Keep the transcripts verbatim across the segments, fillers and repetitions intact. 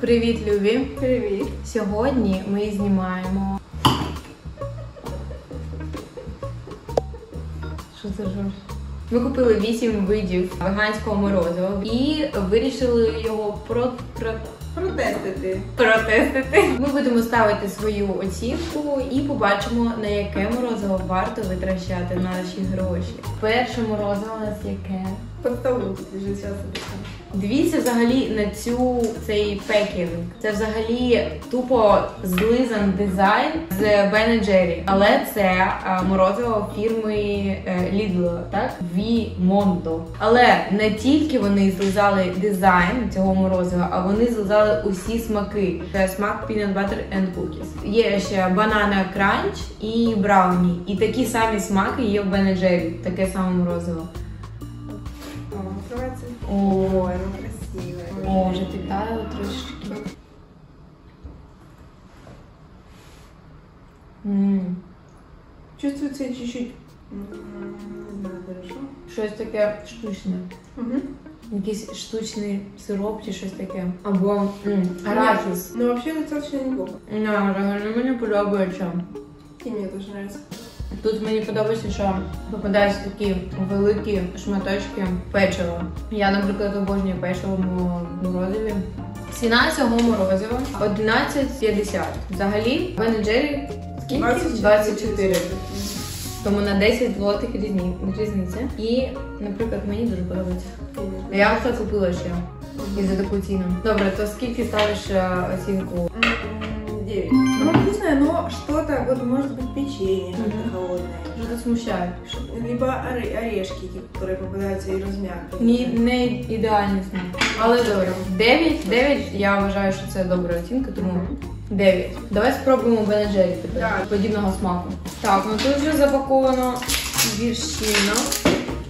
Привіт, Любі! Привіт! Сьогодні ми знімаємо... Що це жорж? Ми купили вісім видів веганського морозива і вирішили його про... про... протестити. Протестити. Ми будемо ставити свою оцінку і побачимо, на яке морозиво варто витрачати наші гроші. Перше морозиво у нас яке? Подставлюся, вже зараз обіцяю. Дивіться взагалі на цю, цей пекінг. Це взагалі тупо злизан дизайн з Бен енд Джеррі. Але це а, морозиво фірми Lidl, так? Вімонто. Але не тільки вони злизали дизайн цього морозива, а вони злизали усі смаки. Це смак peanut butter and cookies. Є ще банана кранч і брауні. І такі самі смаки є в Бен енд Джеррі. Таке саме морозиво. Ой, ну красиве. О, вже питаю трошечки. Чувствується чуть-чуть. Не знаю, хорошо. Щось таке штучне. Якийсь штучний сироп чи щось таке. Або арахіс. Ну, взагалі, це ще не було. Ну, мені подобається. І мені дуже подобається. Тут мені подобається, що попадаються такі великі шматочки печива. Я, наприклад, обожнюю печиво в морозиві. Ціна цього морозива одинадцять п'ятдесят. Взагалі, Бен енд Джеррі скільки? двадцять чотири. Тому на десять злотих різниця. І, наприклад, мені дуже подобається. Я все купила ще і за таку ціну. Добре, то скільки ставиш оцінку? дев'ять. Ну, вкусное, но что-то, вот, может быть, печенье как-то холодное. Что-то смущает. Либо орешки, которые попадаются и размягчают. Не, не идеальный смак. Але добре. дев'ять, дев'ять, я вважаю, що це добра оцінка, тому дев'ять. Давай спробуємо Бен енд Джеррі тепер, подібного смаку. Так, ну тут вже запаковано гірчина.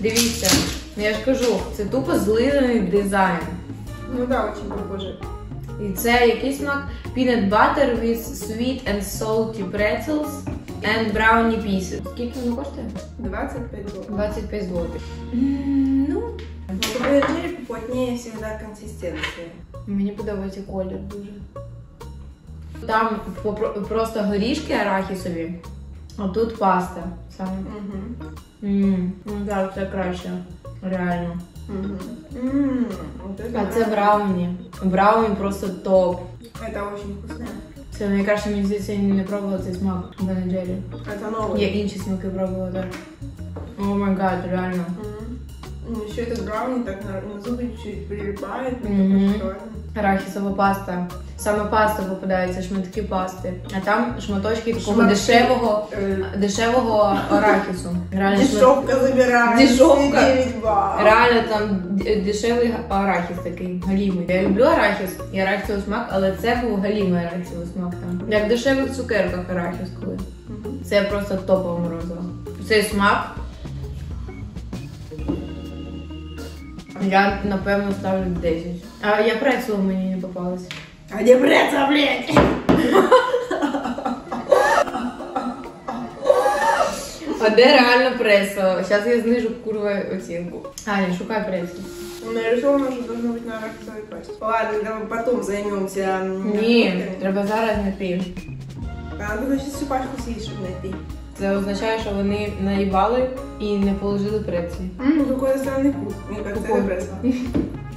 Дивіться, ну я ж кажу, це тупо злизаний дизайн. Ну да, очень похоже. І це який смак? Peanut butter with sweet and salty pretzels and brownie pieces. Скільки воно коштує? двадцять п'ять злотих. двадцять п'ять злотих. Ммм, ну... У Бен енд Джеррі поплотніє завжди консистенція. Мені подобається колір дуже. Там просто горішки арахісові, а тут паста саме. Угу. Ммм, ну так, це краще. Реально. Ммм, а це брауні. Брауні просто топ. Це дуже вкусне. Це найкраще, мені здається, я не пробувала цей смак Бен енд Джеррі. Це новий. Я інші смаки пробувала, так. О май гад, реально. Ще цей брауні так на зуби чуть прилипає. Арахісова паста. Саме паста попадається, шматки пасти. А там шматочки такого дешевого, дешевого арахісу. Дешевка забирає. Дешевка. Реально там дешевий арахіс такий, галімий. Я люблю арахіс і арахісовий смак, але це був галімий арахісовий смак там. Як в дешевих цукерках арахіс коли. Це просто топове морозиво. Цей смак я, напевно, ставлю десять. А я прецел мені не попалась. А де прецел, блядь? А де реально прецел? Зараз я знижу, курва, оцінку. Аня, шукай прецел. Нарисовано, що должно бути на арахісовій пасті. Ладно, давай потім займемося. Ні, треба зараз знайти. А ти значить всю пачку з'їсть, щоб знайти. Це означає, що вони наїбали і не положили прецель. Ммм, який странний вкус. Мені кажется, це не прецел.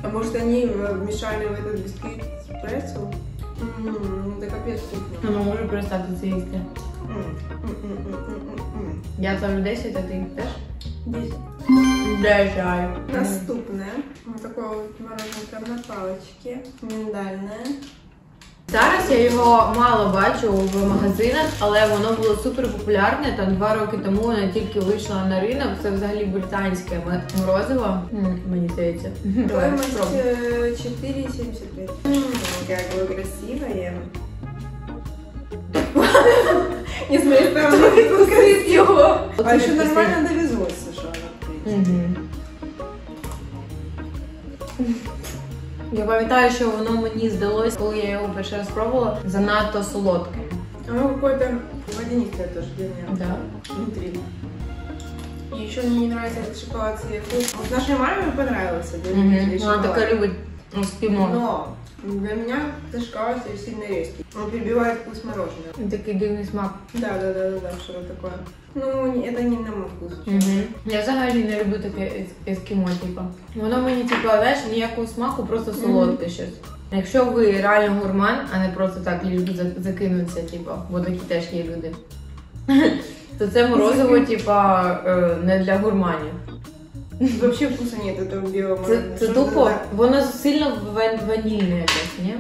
А может они вмешали в этот бисквит с прессу? Ммм, это капец вкусно. Ну, может просто от цвета. Я ставлю десять, а ты дашь? десять. Дожаю. Наступное. Вот такое вот мороженое прям на палочке. Миндальное. Зараз я його мало бачу в магазинах, але воно було супер популярне. Там два роки тому вона тільки вийшла на ринок. Це взагалі британське морозиво. Мені здається. Стоїмость чотири сімдесят п'ять. Як ви красиве. Не знаю, там відкрив його. А ще нормально довезлося, що вона відкрив. Я пам'ятаю, що воно мені здалось, коли я його перший раз пробувала, занадто солодке. Воно якось водянистое теж для мене. Да. Внутрі. І ще мені подобається цей шоколад. Нашій мамі подобається. Вона така любить спімон. Для меня это шоколад сильно резкий. Он перебивает вкус мороженого. Это такой дивный смак. Да, да, да, да, да, что-то такое. Ну, это не на мой вкус. Угу. Я взагалі не люблю таке ескімо, типу. Воно мені, типу, знаєш, ніякого смаку, просто солодке угу. щось. Якщо ви реально гурман, а не просто так закинуться, типу, бо такі теж є люди, то це морозиво, типу, не для гурманів. Вообще вкуса нет этого белого мороженого. Это тупо? Воно сильно ванильне якось, ні?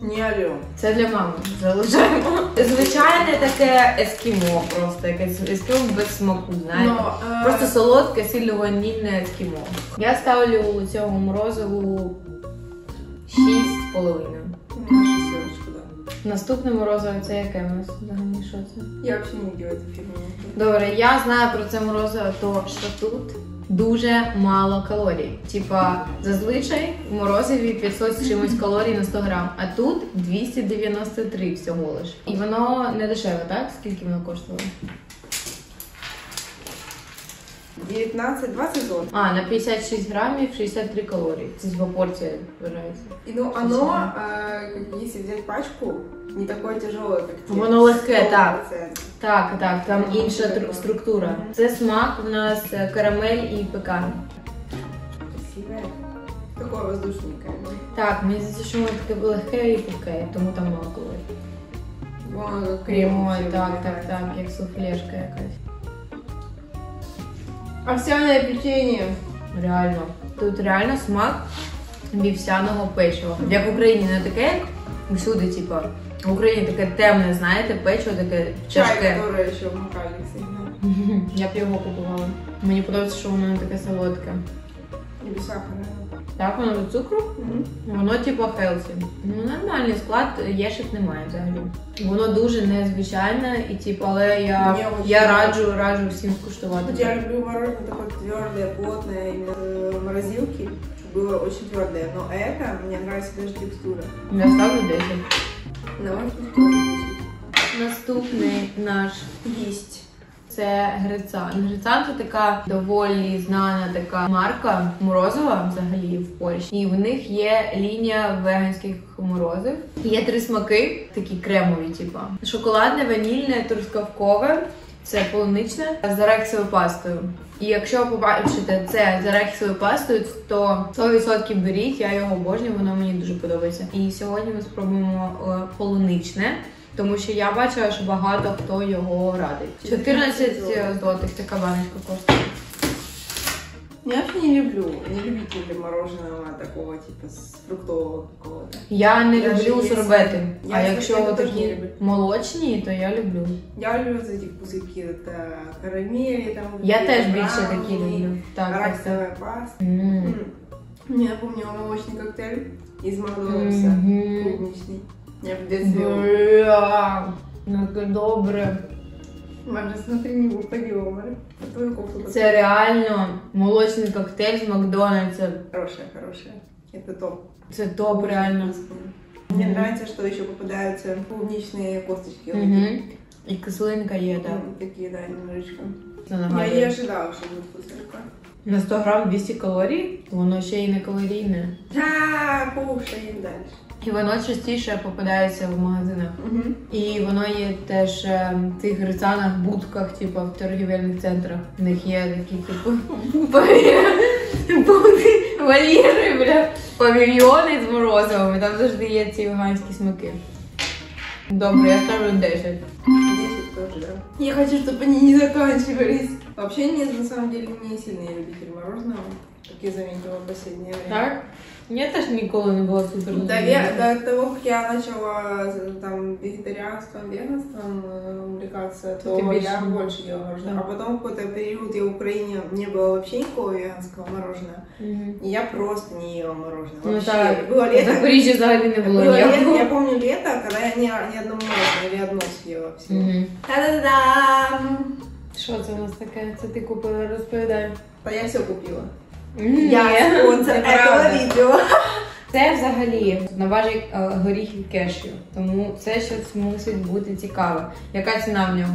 Не алло. Це для мами, залишаємо. Звичайне таке ескімо просто, якесь ескімо без смаку, знаєте. Но, просто солодке, сильно ванільне ескімо. Я ставлю цьому морозиву шість з половиною. Наша сирочка, да. Наступне морозиво, це яке у нас? Взагалі, що це? Я взагалі не діла цю фігню. Добре, я знаю про це морозиво, то що тут? Дуже мало калорій. Типа, зазвичай в морозиві п'ятсот з чимось калорій на сто грам, а тут двісті дев'яносто три всього лиш. І воно не дешеве, так? Скільки воно коштувало? девятнадцать двадцать зон. А, на пятьдесят шесть граммов шестьдесят три калории. Це по порції вважається. Ну, оно, если взять пачку, не такое тяжелое, как тебе. Воно легке, так. Так, так, там інша структура. Це смак у нас карамель і пекан. Красиве. Такое воздушненькое. Так, мені здається, що воно таке легке і пекає, тому там мало калорій. Воно кремове, так, так, так, як суфлешка якась. Овсяне печенье. Реально. Тут реально смак вівсяного печива. Як в Україні не таке, як всюди, типу. В Україні таке темне, знаєте, печиво таке тяжке. Чай, який ще вмикали сильно. Я б його купувала. Мені подобається, що воно не таке солодке. І без сахара. Так, воно без цукру. Mm-hmm. Воно типу хелсі. Ну, нормальний склад, єшек немає взагалі. Воно дуже незвичайне, і, типу, але я, я раджу, раджу всім скуштувати. От я люблю мороженое таке тверде, плотне, іменно морозилки. Було дуже тверде, но это, мені нравится даже текстура. Я ставлю десять. Давай десять. Наступний наш гість. Це Грицан. Грицан це така доволі знана така марка морозива взагалі в Польщі. І в них є лінія веганських морозив. Є три смаки, такі кремові, типу. Шоколадне, ванільне, трускавкове, це полуничне, з арахісовою пастою. І якщо побачите це з арахісовою пастою, то сто відсотків беріть, я його обожнюю, воно мені дуже подобається. І сьогодні ми спробуємо полуничне. Тому що я бачила, що багато хто його радить. чотирнадцять злотих така баночка коштує. Я ж не люблю, не любитель мороженого такого, типу, з фруктового какого-то. Я не люблю сорбети, а якщо такі молочні, то я люблю. Я люблю ці пузирки, карамелі там. Я теж більше такі люблю. Арахісова паста. Я пам'ятаю молочний коктейль із Макдональдса, клубничний. Я в детстве. Бля, ну это добре. Майже смотри, не упадем. Это реально молочный коктейль с Макдональдса. Хорошая, хорошая. Это топ. Это топ, реально. Мне нравится, что еще попадаются клубничные косточки. И кислинка є, да. Такие, да, немножечко. Я не ожидала, что будет кислинка. На сто грамм двісті калорій? Воно ще й не калорійне. Ааа, повше їм далі. І воно частіше попадається в магазинах. Угу. І воно є теж в тих грицанах, будках, типу, в торгівельних центрах. В них є такі, типу, вольєри, бля, павільйони з морозивами. Там завжди є ці веганські смаки. Добре, я ставлю десять. Тоже, да. Я хочу, чтобы они не заканчивались. Вообще, нет, на самом деле, не сильный любитель мороженого, как я заметила в последнее время. Так? Я тоже никогда не была супер. Да, я, до того, как я начала там вегетарианством, веганством увлекаться, то, то я больше, больше ела мороженое. Да. А потом в какой-то период я в Украине не было вообще никакого веганского мороженого. Угу. И я просто не ела мороженое. Ну, вообще. Да. Было лето. Запорижье заодно было. Было лето, я помню лето, когда я ни, ни одно мороженое или одно съела всего. Угу. Та-да-дам! Що це у нас таке? Це ти купила, розповідай. Та я все купила. Mm, я спонсор цього відео. Це взагалі наважить горіхів кешю. Тому це щось мусить бути цікаве. Яка ціна в нього?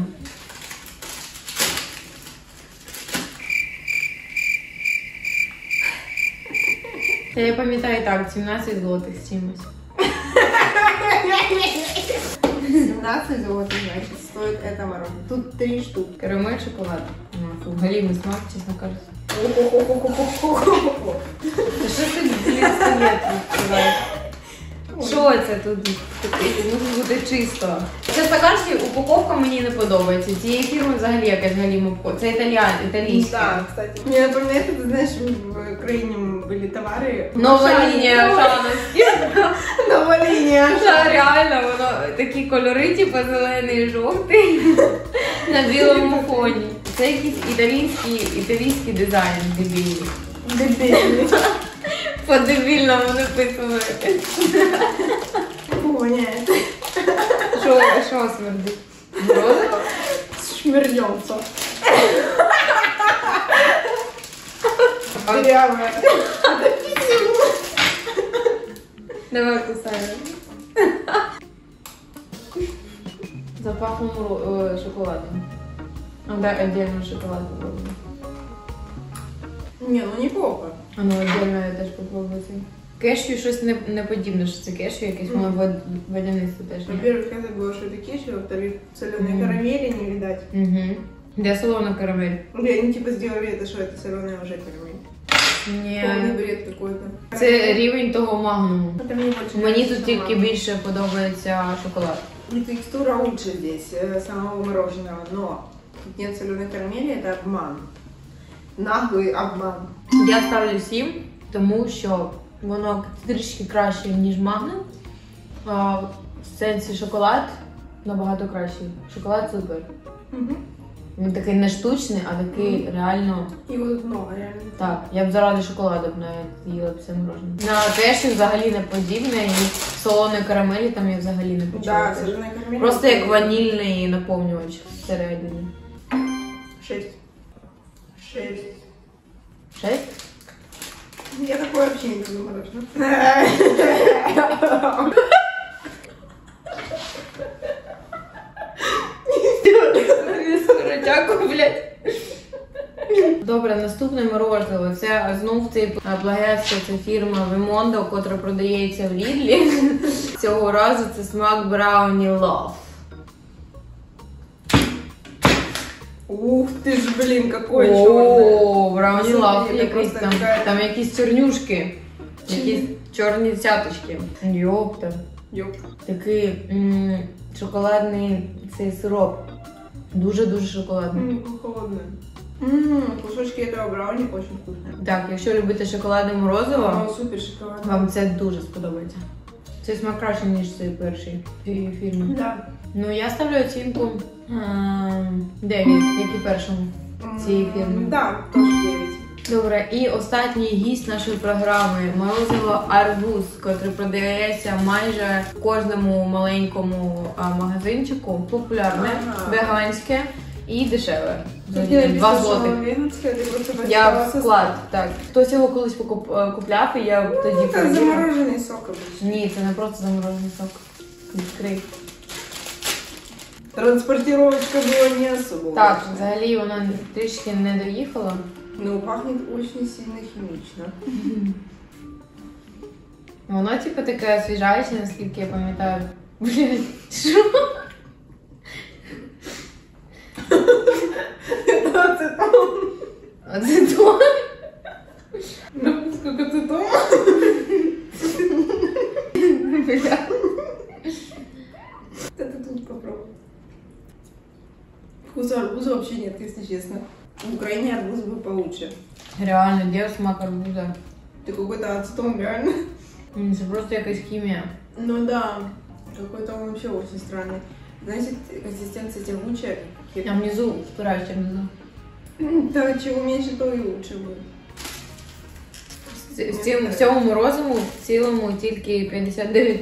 Та я пам'ятаю так, сімнадцять злотих з чимось. семнадцать золотых, значит, стоит эта воронка. Тут три штуки. Карамель, шоколад. Галимый смак, честно кажется. Что ты близко не Що це тут таке? Може бути чисто. Чесно кажучи, упаковка мені не подобається. Цієї фірми взагалі якась галіма упаковка. Це італіан, італійська. Так, кстати. Мені напевно, ти знаєш, в Україні були товари. Нова лінія шаності. Нова лінія. Та реально, воно такі кольори, типу зелений і жовтий. На білому фоні. Це якийсь італійський, італійський дизайн дебільний. Дебільний. По-дебільному написано. Воняет. Що, що смердить? Морозиво? Шмердеться. Прямо. Давай кусаем. Запахом э, шоколадом. А, да, отдельно шоколад попробуем. Не, ну не плохо. А ну отдельно я теж попробую. Кешю щось не, не подібне, що це кешю, якесь воно mm. водяництво теж. Во-первых, я забула, що це кешю, во-вторых, соленой mm. карамели не видать. Угу. Для солоної карамель. Блин, они типа сделали это, что это соленая уже карамель. Ні. Повний бред какой-то. Це рівень того магнуму. Мені тут тільки більше подобається шоколад. И текстура лучше здесь, самого мороженого, но тут нет соленой карамели, это обман. Наглий обман. Я ставлю сім, тому що воно трішки краще, ніж Magnum. В сенсі шоколад набагато кращий. Шоколад супер. Угу. Він такий не штучний, а такий угу. реально... Його тут много, реально. Так, я б заради шоколаду б навіть їла б це морожене. На кеші взагалі не подібне, і в солоної карамелі там я взагалі не почула. Да, просто як ванільний наповнювач всередині. Шесть. Шесть. Шесть? Я такое вообще не люблю мороженое. Дякую, блядь. Добре, наступне морозиво. Це знов цей плагіатська фірма Вімондо, котра продається в Лідлі. Цього разу це смак Брауні Лав. Ух ты ж, блин, какой черный. О, брауни лав, якісь там, там якісь чорнюшки, якісь чорні цяточки. Йопта. Йопта. Такий шоколадний цей сироп. Дуже-дуже шоколадний. Ммм, холодний. Ммм, кусочки этого брауні очень вкусні. Так, якщо любите шоколадне морозиво, супер шоколадне. Вам це дуже сподобається. Цей смак краще, ніж цей перший фільм. Так. Ну, я ставлю оцінку дев'ять, як і першому цієї фірми. Так, теж дев'ять. Добре, і останній гість нашої програми – морозиво «Арбуз», котре продається майже в кожному маленькому магазинчику. Популярне, веганське і дешеве. Два злотих. Я в склад, так. Хтось його колись купляв, і я тоді перевірила. Це заморожений сок. Ні, це не просто заморожений сок. Відкрий. Транспортировочка була не особо. Так, взагалі вона трішки не доїхала. Ну, пахне дуже сильно хімічно. Воно, типу, таке освіжаюче, наскільки я пам'ятаю. Блядь, що? Це ацетон. Ацетон? Напуску ацетон? Блядь. Це тут попробуй. Вкуса арбуза вообще нет, если честно. В Украине арбуз был получше. Реально, где смак арбуза? Ты какой-то отстом, реально. Это просто какая-то химия. Ну да, какой-то он вообще очень странный. Знаете, консистенция тягучая. А внизу, вторая внизу. Да, чего меньше, то и лучше будет. Всему морозиву в цілому тільки п'ятдесят дев'ять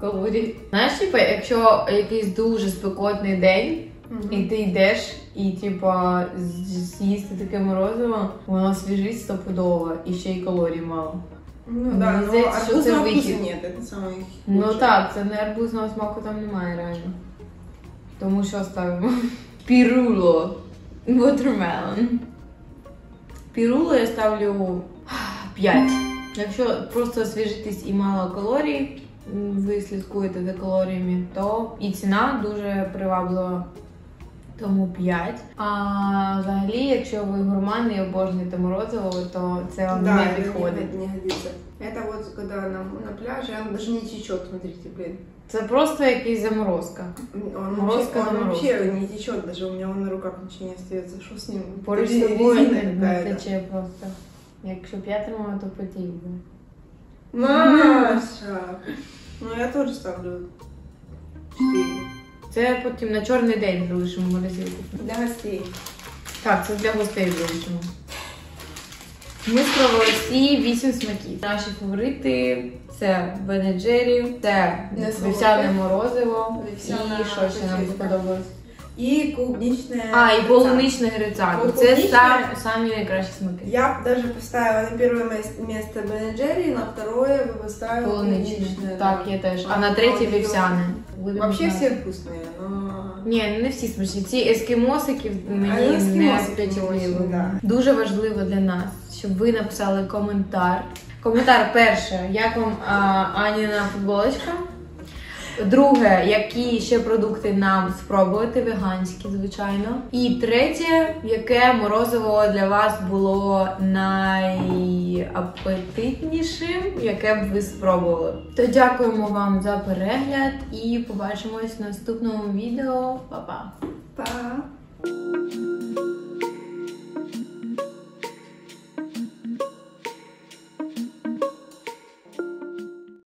калорій. Знаєш, типу, якщо якийсь дуже спекотний день, Mm-hmm. і ти йдеш і типа з'їсти таке морозиво, воно свіжить стопудово і ще й калорій мало. Ну да, ну, здається, ну, що це вихід. Ну так, це не арбузного смаку там немає реально. Тому що ставимо? Піруло. Watermelon. Піруло я ставлю п'ять. Якщо просто освіжитись і мало калорій, ви слідкуєте за калоріями, то і ціна дуже приваблива, тому п'ять. А взагалі, якщо ви гурмани і обожнюєте морозиво, то це вам да, не підходить. Не годиться. Це от, коли на, на пляжі, він навіть не тече, смотрите, блін. Це просто якась заморозка. Он морозка он вообще не течет, даже у меня он на руках ничего не остается. Что с ним? Поруч с собой не тече просто. Якщо б я тримала, то потік би. Маша! Ну я теж ставлю чотири. Це потім на чорний день залишимо морозилку. Для гостей. Так, це для гостей залишимо. Ми спробували всі вісім смаків. Наші фаворити це Бен енд Джеррі, це вівсяне морозиво і що ще нам сподобалось? І клубничне... А, і полуничне грицан. Це самі найкращі смаки. Я б навіть поставила на перше місце Бен енд Джеррі, на второе би поставила полуничне. Так, я теж. А на третє вівсяне. Вообще всі вкусні, но... Ні, не всі смачні. Ці ескімосики мені не сподобалися. Дуже важливо для нас, щоб ви написали коментар. Коментар перше, як вам Аніна футболочка? Друге, які ще продукти нам спробувати, веганські, звичайно. І третє, яке морозиво для вас було найапетитнішим, яке б ви спробували. То дякуємо вам за перегляд і побачимось в наступному відео. Па-па! Па!